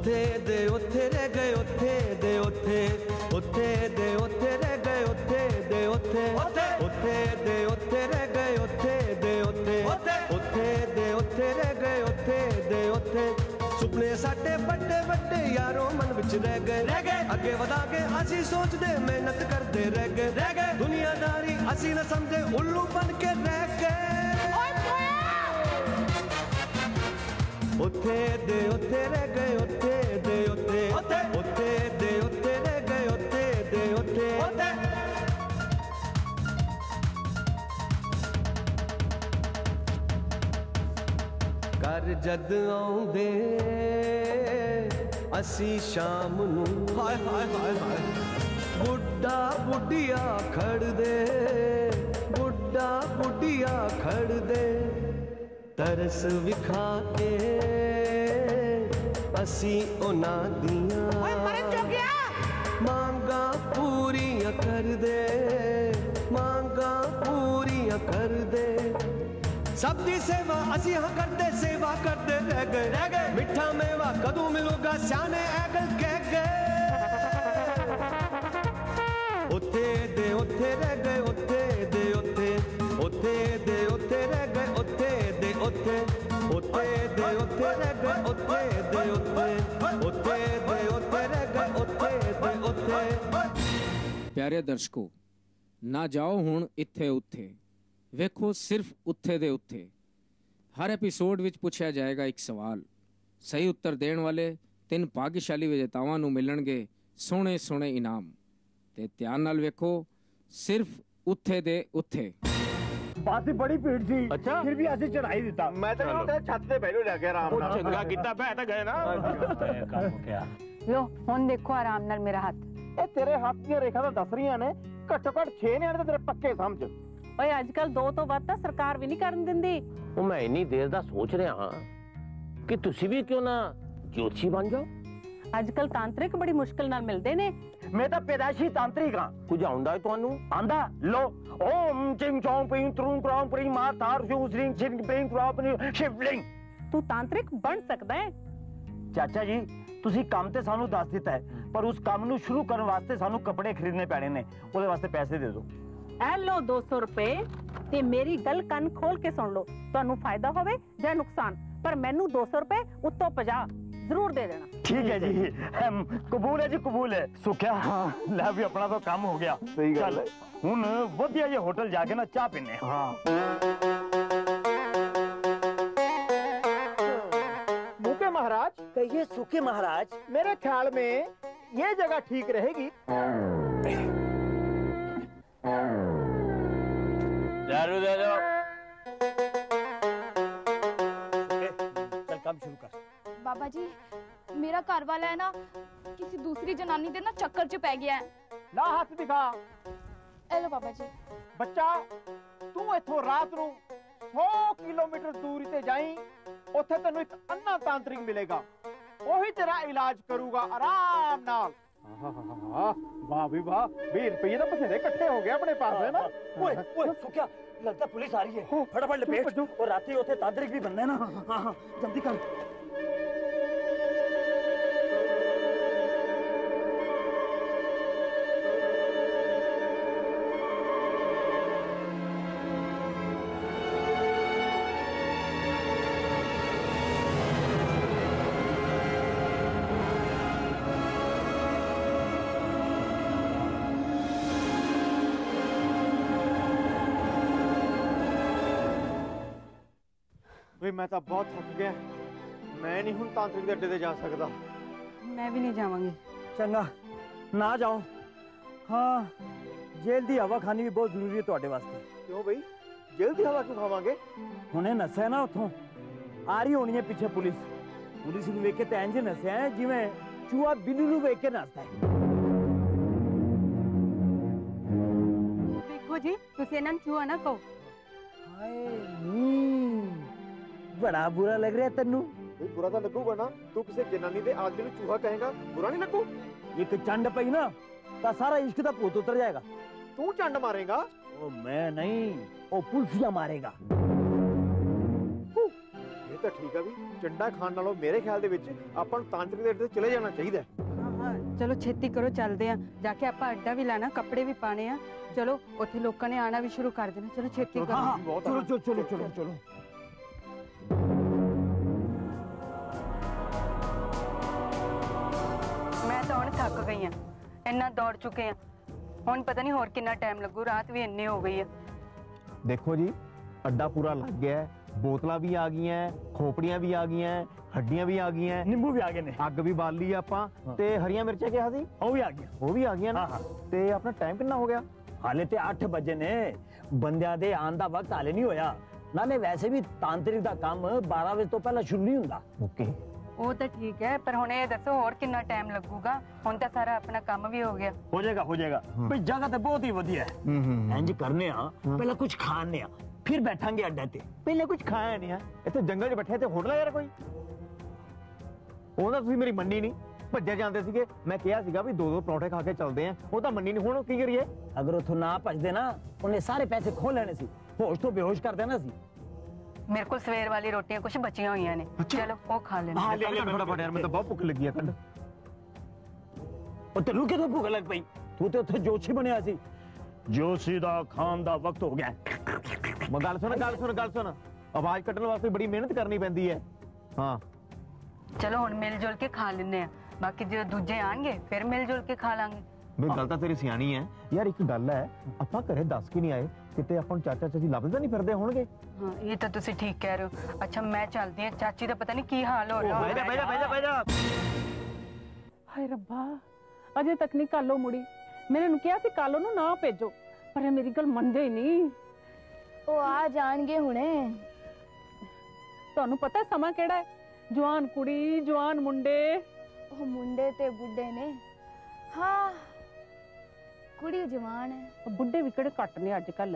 उथे रह गए उथे दे उथे रह गए उथे दे उथे रह गए उथे दे उथे रह गए उथे सुपने साडे बड़े बड़े यारों मन विच रह गए अगे वधा के असी सोचदे मेहनत करदे रह गए दुनियादारी असी न समझे उल्लू बन के रह गए उथे रह गए उथे दे उथे रह गए उथे दे उथे घर जद आउंदे असी शाम नू हाय हाय हाय हाय बुढ़ा बुढ़िया खड़दे बुढ़ा बुढ़िया खड़दे तरस विखा के असी उन्हां दियां मांगा पूरियां कर दे मांगा पूरियां कर दे सब दी सेवा असी हां करते सेवा करते रह गए मिठा मेवा कदू मिलूगा सियाने अकल कह गए उथे दे उथे रह गए उथे दे उथे रह गए प्यारे दर्शकों ना जाओ हुण इत्थे उत्थे वेखो सिर्फ उत्थे दे उत्थे। हर एपीसोड विच पूछा जाएगा एक सवाल सही उत्तर देण वाले 3 भाग्यशाली विजेतावां नूं मिलणगे सोहणे सोहणे इनाम ते ध्यान नाल वेखो सिर्फ उत्थे दे उत्थे। पासी बड़ी भीड़ थी अच्छा फिर भी ऐसे चढ़ाई देता मैं तो छत से पहले लग गया आराम नाल चंगा कीता पै तो गए ना काम हो गया लो हुण देखो आराम नाल मेरा हाथ ए तेरे हाथ दी रेखा तो दस रही ने घट्टो घट 6 ने आने तेरे पक्के समझ ओए आजकल 2 तो वध तो सरकार भी नहीं करन दिंदी ओ मैं इतनी देर दा सोच रहा हां कि तुसी भी क्यों ना ज्योतिषी बन जाओ आजकल तांत्रिक बड़ी मुश्किल नाल मिलदे ने मैं तो पैदाशी तांत्रिक हां कुछ आंदा है तोनू आंदा लो ओम चिंग चों पिंग त्रुंग क्रों पिंग मार तार शू श्रिंग छिंग पिंग क्रों पिंग शिवलिंग तू तांत्रिक बन सकदा है चाचा जी ਤੁਸੀਂ ਕੰਮ ਤੇ ਸਾਨੂੰ ਦੱਸ ਦਿੱਤਾ ਹੈ ਪਰ ਉਸ ਕੰਮ ਨੂੰ ਸ਼ੁਰੂ ਕਰਨ ਵਾਸਤੇ ਸਾਨੂੰ ਕੱਪੜੇ ਖਰੀਦਨੇ ਪੈਣੇ ਨੇ ਉਹਦੇ ਵਾਸਤੇ ਪੈਸੇ ਦੇ ਦਿਓ ਐ ਲੋ 200 ਰੁਪਏ ਤੇ ਮੇਰੀ ਗੱਲ ਕੰਨ ਖੋਲ ਕੇ ਸੁਣ ਲਓ ਤੁਹਾਨੂੰ ਫਾਇਦਾ ਹੋਵੇ ਜਾਂ ਨੁਕਸਾਨ ਪਰ ਮੈਨੂੰ 200 ਰੁਪਏ ਉੱਤੋਂ 50 ਜ਼ਰੂਰ ਦੇ ਦੇਣਾ ठीक है जी कबूल है जी कबूल है सुखिया हां ला भी अपना तो काम हो गया सही गल है हुन वधिया ये होटल जाके ना चाह पीने हां भूखे महाराज कहिए सूखे महाराज मेरे ख्याल में ये जगह ठीक रहेगी दारू दे दो चल काम शुरू कर बाबा जी मेरा घर वाला है ना किसी दूसरी जनानी दे ना चक्कर च पै गया है ला हाथ दिखा हेलो बाबा जी बच्चा तू इथों रात रू 100 किलोमीटर दूरी ते जाई ओथे तन्नू एक अन्ना तांत्रिक मिलेगा ओही तेरा इलाज करूगा आराम नाल वाह भी वाह 20 रुपए तो बसेरे इकट्ठे हो गए अपने पास है ना ओए ओए सुखिया लगता पुलिस आ रही है फटाफट लपेट और रात ही ओथे तांत्रिक भी बनना है ना हां जल्दी कर मैं तो बहुत थक गया मैं नहीं हूं तांत्रिक दे अड्डे ते जा सकदा मैं भी नहीं जावांगी चंगा ना जाऊं हां जेल दी हवा खानी भी बहुत जरूरी है तुहाडे वास्ते क्यों भाई जेल दी हवा क्यों खावांगे हुणे नस्या ना उथों आ रही होनी है पीछे पुलिस पुलिस नूं वेख के ते इंज नस्या है जिवें चूहा बिल्ली नूं वेख के नस्दा है देखो जी तुसीं इन्हां नूं चूहा ना कहो हाय बड़ा बुरा लग रहा है तन्नू बुरा तो लगूगा ना तू किसी जनानी दे आदमी नू चूहा कहेगा बुरा नहीं लगू एक चंड पई ना ता सारा इश्क दा पोत उतर जाएगा तू चंड मारेगा ओ मैं नहीं ओ पुलसिया मारेगा ये तो ठीक है भी झंडा खाने नालों मेरे ख्याल अपन तांत्रिक अड्डे चले जाना चाहिए। हाँ चलो छेती करो चलते हैं जाके आप अड्डा भी लाना कपड़े भी पाने हैं। चलो उसे लोगों ने आना भी शुरू कर देना। चलो छेती करो चलो चलो चलो चलो। मैं तो हम थक गई हाँ इन्ना दौड़ चुके हैं हम पता नहीं होर कितना टाइम लगू रात भी इन्नी हो गई है। देखो जी अड्डा पूरा लग गया है बोतल भी आ गई हैं खोपड़ियां भी आ गई हैं हड्डियां भी आ गई हैं नींबू भी आ गए ने अग भी बाल ली आपां ते हरियां मिर्चां क्या सी वो भी आ गई ना। ते अपना टाइम कितना हो गया हाले ते 8 बजे ने बंदियां दे आन दा वक्त हाले नहीं होया नाले वैसे भी तांत्रिक दा काम 12 बजे तो पहला शुरू नहीं हुंदा। ओके वो तो ठीक है पर हुणे दसो होर कितना टाइम लगूगा हुण तां सारा अपना काम भी हो गया हो जाएगा भाई जगह तो बहुत ही वधिया है इंज करने आ पहला कुछ खाने आ फिर बैठांगे अड्डे ते पहले कुछ खाया नहीं है इत्थे जंगल 'च बैठे ते होटल यार कोई ਉਹਦਾ ਤੁਸੀਂ ਮੇਰੀ ਮੰਨੀ ਨਹੀਂ ਭੱਜਿਆ ਜਾਂਦੇ ਸੀਗੇ ਮੈਂ ਕਿਹਾ ਸੀਗਾ ਵੀ ਦੋ ਦੋ ਪਰੌਂਠੇ ਖਾ ਕੇ ਚੱਲਦੇ ਆਂ ਉਹ ਤਾਂ ਮੰਨੀ ਨਹੀਂ ਹੁਣ ਕੀ ਕਰੀਏ ਅਗਰ ਉਥੋਂ ਨਾ ਭੱਜਦੇ ਨਾ ਉਹਨੇ ਸਾਰੇ ਪੈਸੇ ਖੋ ਲੈਣੇ ਸੀ ਹੋਸ਼ ਤੋਂ ਬੇਹੋਸ਼ ਕਰ ਦੇਣਾ ਸੀ। ਮੇਰੇ ਕੋਲ ਸਵੇਰ ਵਾਲੀ ਰੋਟੀਆਂ ਕੁਝ ਬਚੀਆਂ ਹੋਈਆਂ ਨੇ ਚਲੋ ਉਹ ਖਾ ਲੈਣੇ ਹਾਂ ਲੈ ਲੈ ਫਟਾਫਟ ਯਾਰ ਮੈਨੂੰ ਤਾਂ ਬਹੁਤ ਭੁੱਖ ਲੱਗੀ ਆ ਕੰਡ ਉੱਤੇ ਰੁਕੇ ਤਾਂ ਭੁੱਖ ਲੱਗ ਪਈ ਤੂੰ ਤੇ ਉੱਥੇ ਜੋਸ਼ੀ ਬਣਿਆ ਸੀ ਜੋਸ਼ੀ ਦਾ ਖਾਣ ਦਾ ਵਕਤ ਹੋ ਗਿਆ ਮੈਂ ਗੱਲ ਸੁਣ ਆਵਾਜ਼ ਕੱਢਣ ਵਾਸਤੇ ਬੜੀ ਮਿਹਨਤ ਕਰਨੀ ਪੈਂਦੀ ਹੈ। ਹਾਂ चलो हम मिल जुल के खा लेने बाकी जो दूजे आएंगे फिर मिल जुल के खा लांगे। गल तो तेरी सियानी है यार एक गल है अपना घरे दस के नहीं आए किते अपन चाचा चाची लभदा नहीं फिरदे होणगे। हां ये तो तुसी ठीक कह रहे हो। अच्छा मैं चलदी हां चाची दा पता नहीं की हाल हो रहा है। बैठ जा हाय रब्बा अजे तक नहीं कालो मुड़ी मैंने नु किया सी कालो नु ना भेजो पर मेरी गल मनदे ही नहीं ओ आ जाणगे हुणे थानू पता समा केड़ा है जवान कुड़ी जवान मुंडे ते बुड्ढे ने। हाँ कुड़ी जवान है बुड्ढे भी कड़े कट ने अजकल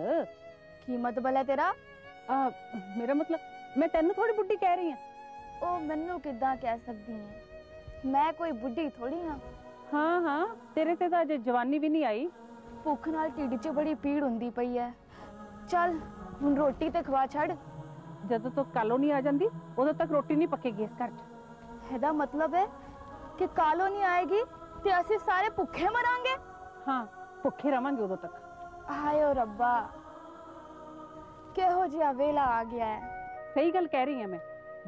की मतलब है तेरा मेरा मतलब मैं तेन थोड़ी बुड्ढी कह रही हूं। ओ मैनू किदा कह सकदी है मैं कोई बुड्ढी थोड़ी हां। हां तेरे ते अजे जवानी भी नहीं आई भुख नाल ढिड च बड़ी पीड़ हुंदी पई है चल हुण रोटी ते खवा छड़ जदों तक कालो नहीं आ जांदी उदों तक रोटी नहीं पकेगी इस घर च। एदा मतलब है कि कालो नहीं आएगी ते असीं सारे भुखे मरांगे। हां भुखे रवांगे उदों तक। हाय ओ रब्बा किहो जिहा वेला आ गया है। सही गल कह रही हां मैं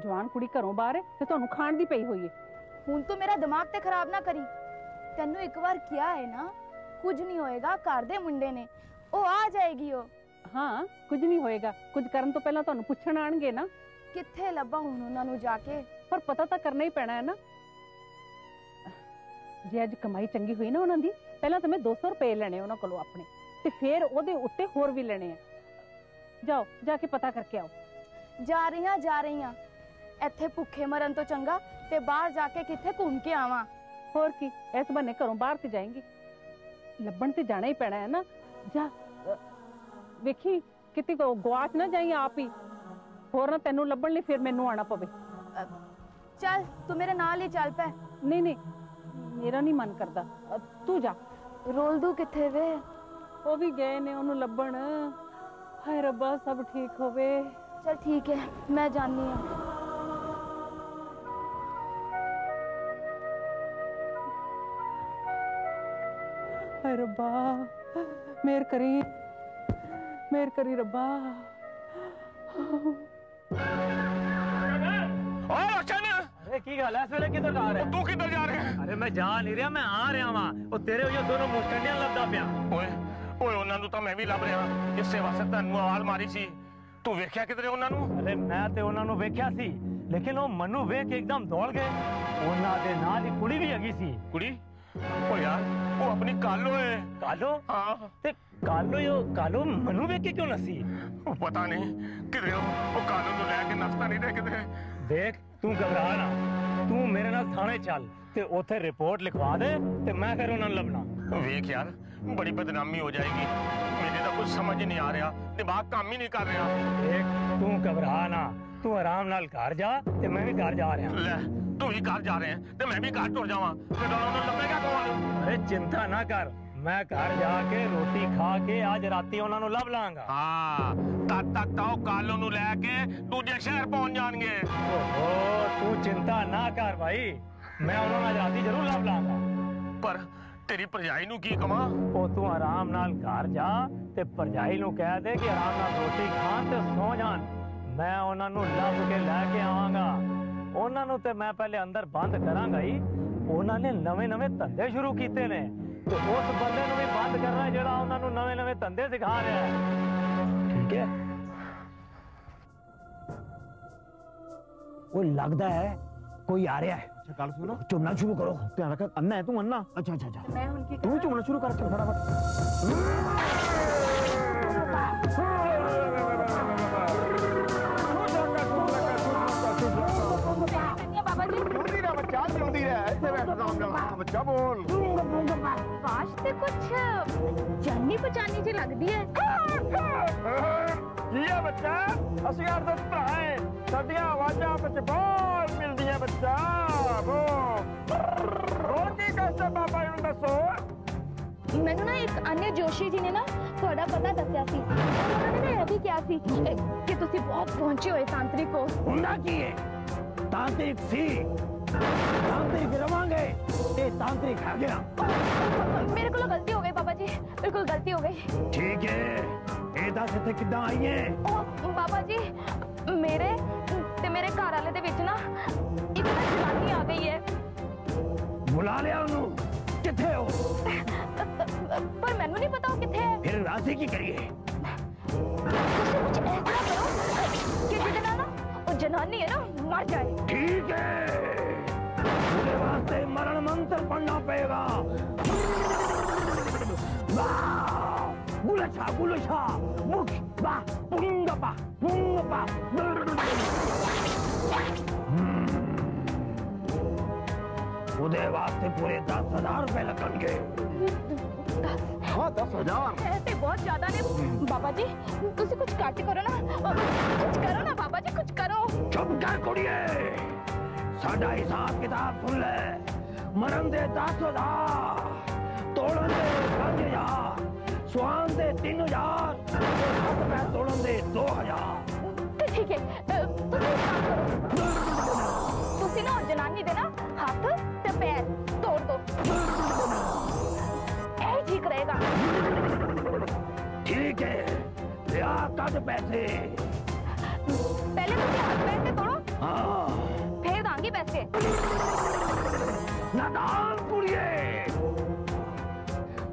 जवान कुड़ी घरों बाहर है ते तुहानू खाण दी पई होई है हुण तो मेरा दिमाग ते खराब ना करी तैनू एक बार किया है ना कुछ नहीं होएगा घर दे मुंडे ने ओ आ जाएगी ओ। हाँ कुछ नहीं होएगा कुछ करन तो पहला तुहानू पुछण आणगे ना किथे लब्बां हुण उहनां नू जाके पर पता तां करना ही पैना है ना जे अज कमाई चंगी हुई ना उहनां दी पहला तां मैं 200 रुपए लैणे उहनां कोलों अपने ते फिर ओहदे उत्ते होर भी लैणे आ जाओ जाके पता करके आओ। जा रही हां इत्थे भुखे मरन तो चंगा ते बाहर जाके किथे घूम के आवां होर की इस बहाने घरों बाहर ते जाएंगी लब्बण ते जाना ही पैना है ना जा ਵੇਖੀ ਕਿਤੇ ਗਵਾਚ ਨਾ ਜਾਈ ਆਪ ਹੀ ਹੋਰ ਨਾ ਤੈਨੂੰ ਲੱਭਣ ਲਈ ਫਿਰ ਮੈਨੂੰ ਆਣਾ ਪਵੇ ਚੱਲ ਤੂੰ ਮੇਰੇ ਨਾਲ ਹੀ ਚੱਲ ਪੈ। ਨਹੀਂ ਮੇਰਾ ਨਹੀਂ ਮਨ ਕਰਦਾ ਤੂੰ ਜਾ। ਰੋਲ ਦੂ ਕਿੱਥੇ ਵੇ ਉਹ ਵੀ ਗਏ ਨੇ ਉਹਨੂੰ ਲੱਭਣ। ਹਾਏ ਰੱਬਾ ਸਭ ਠੀਕ ਹੋਵੇ। ਚੱਲ ਠੀਕ ਹੈ ਮੈਂ ਜਾਣੀ ਆ। ਹਾਏ ਰੱਬਾ मेहर करी रब्बा। ओए रोशन अरे की गल है इस वेले किधर जा रहा है तू किधर जा रहा है। अरे मैं जा नहीं रहा मैं आ रहा वां ओ तेरे होया दोनों मुस्कंडियां लभदा पिया। ओए ओना नु तां मैं भी लभ रहा इसे वास्ते तन्नू आवाज मारी सी तू वेख्या किधरे ओना नु। अरे मैं ते ओना नु वेख्या सी लेकिन ओ मनु वेख एकदम दौड़ गए ओना दे नाल ही कुड़ी भी हैगी सी कुड़ी ओ यार ओ अपनी कालो है कालो। हां ते कालो मनु वे के क्यों नसी पता नहीं किधर वो कालो तो लेके नाश्ता नहीं देख दे। देख तू घबरा ना तू मेरे नाल थाने चल ते ओथे रिपोर्ट लिखवा दे ते मैं फिर उन्हां लभना। देख यार बड़ी बदनामी हो जाएगी मेरे तो कुछ समझ ही नहीं आ रहा दिमाग काम ही नहीं कर रहा। देख तू घबरा ना तू आराम नाल घर जा ते मैं भी घर जा रहा ले तू ही घर जा रहे हैं ते मैं भी घर टुर जावां फिर उन्हां लभेगा कौन। अरे चिंता ना कर मैं घर जाके रोटी खा के आज राती ਉਹਨਾਂ ਨੂੰ ਲੱਭ ਲਾਂਗਾ। ਹਾਂ ਤਦ ਤੱਕ ਤਾਂ ਉਹ ਕਾਲੋ ਨੂੰ ਲੈ ਕੇ ਦੂਜੇ ਸ਼ਹਿਰ ਪਹੁੰਚ ਜਾਣਗੇ। ਓਹੋ ਤੂੰ ਚਿੰਤਾ ਨਾ ਕਰ ਭਾਈ, ਮੈਂ ਉਹਨਾਂ ਨੂੰ ਰਾਤੀ ਜ਼ਰੂਰ ਲੱਭ ਲਾਂਗਾ। ਪਰ ਤੇਰੀ ਪਰਜਾਈ ਨੂੰ ਕੀ ਕਵਾਂ? ਉਹ ਤੂੰ ਆਰਾਮ ਨਾਲ ਘਰ ਜਾ ਤੇ ਪਰਜਾਈ ਨੂੰ ਕਹਿ ਦੇ ਕਿ ਆਰਾਮ ਨਾਲ ਰੋਟੀ ਖਾਣ ਤੇ ਸੌ ਜਾਣ। ਮੈਂ ਉਹਨਾਂ ਨੂੰ ਲੱਭ ਕੇ ਲੈ ਕੇ ਆਵਾਂਗਾ। ਉਹਨਾਂ ਨੂੰ ਤੇ ਮੈਂ ਪਹਿਲੇ ਅੰਦਰ ਬੰਦ ਕਰਾਂਗਾ ਹੀ। ਉਹਨਾਂ ਨੇ ਨਵੇਂ ਨਵੇਂ ਧੰਦੇ ਸ਼ੁਰੂ ਕੀਤੇ ਨੇ। तो उस बंदे को भी बंद करना है जेड़ा उन्होंने नवे नवे धंधे सिखा रहा है। ठीक है, वो लगता है कोई आ रहा है। अच्छा गल सुनो, चुमना शुरू करो। ध्यान रख, अन्ना है तू? अन्ना? अच्छा अच्छा अच्छा, मैं उनकी तू चुमना शुरू कर चल फटाफट। क्या चलती है ऐसे में बच्चा बोल। आवाज तो कुछ जानी पहचानी जी लगती है। ये बच्चा असली आदत तो है, साडियां आवाजां आपस बहुत मिलती है। बच्चा वो रोटी कैसे बाबा इन दसो? मैंने ना एक अन्य जोशी जी ने ना थोड़ा पता दसिया सी। उन्होंने ना यह भी किया सी कि तुसी बहुत पहुंचे हो तांत्रिक हो। हुंदा की है तांत्रिक सी? तांत्रिक रवांगे ते तांत्रिक आ गया। मेरे को गलती हो गई बाबा जी, मेरे को गलती हो गई। ठीक है, ए दस इथे किदां आई है? ओ बाबा जी, मेरे ते मेरे घर वाले दे विच ना एक जनानी आ गई है। बुला लिया उनु? किथे हो? पर मैनू नहीं पता वो किथे है। फिर राजी की करिए? कुछ ऐसा करो कि जितना ना वो जनानी है ना मर जाए। ठीक है, मुझे वास्ते मरण मंत्र पढ़ना पड़ेगा। गुलछा गुलछा मुख बा पुंग बा पुंग बा। उदय वास्ते पूरे 10,000 रुपए लगेंगे। 10,000 ऐसे बहुत ज्यादा ने बाबा जी। तुसी कुछ काट करो ना, कुछ करो ना बाबा जी, कुछ करो। चुप कर कुड़िए, साडा हिसाब किताब सुन ले। मरन दे 10,000, तोड़न दे 5,000, सुहान दे 3,000, हाथ में तोड़न दे 2,000। ठीक है, तुसी काम करो, तुसी ना जनानी दे ना हाथ पैर तोड़ दो, ऐ ठीक रहेगा। ठीक है, लिया कद पैसे? पहले मुझे हाथ पैर से तोड़ो। हाँ, फिर दांगी पैसे। नादान कुड़िए,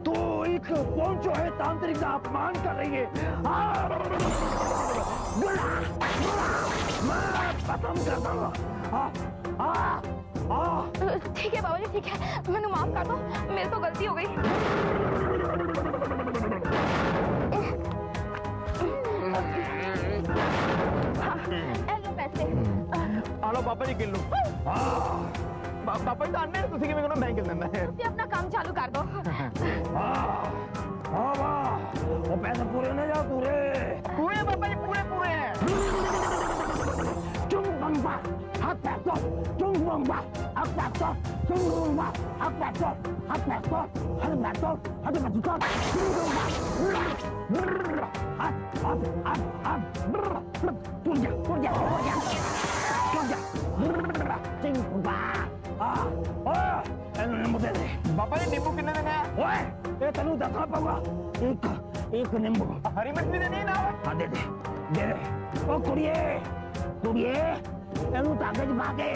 तू एक पहुंचो है तांत्रिक का अपमान कर रही है। बुला बुला मैं खत्म कर दूंगा। ठीक है बाबा जी, ठीक है, मैंने माफ कर दो, मेरे तो गलती हो गई। लो पैसे। आलो बाबा जी, गिन लो। बाबा जी तो आने तुसी कि मैं गिन लेना है। अपना काम चालू कर दो। वो पैसे पूरे ना जाओ, पूरे पूरे बाबा जी, पूरे पूरे हैं। चुम बंबा हाथ पैर तो, चुम बंबा हाथ पैर तो, चुम बंबा हाथ पैर तो, हाथ पैर तो, हाथ पैर तो, हाथ पैर तो, चुम बंबा हाथ हाथ तुझे चुम बंबा। ओए नींबू दे दे बाबा जी। नींबू कितने देने हैं? ओए ये तनु दसना पऊगा। एक एक नींबू। हरी मिर्च भी देनी है ना? हाँ दे दे दे। ओ कुड़िए कुड़िए, तनु ताकत भागे।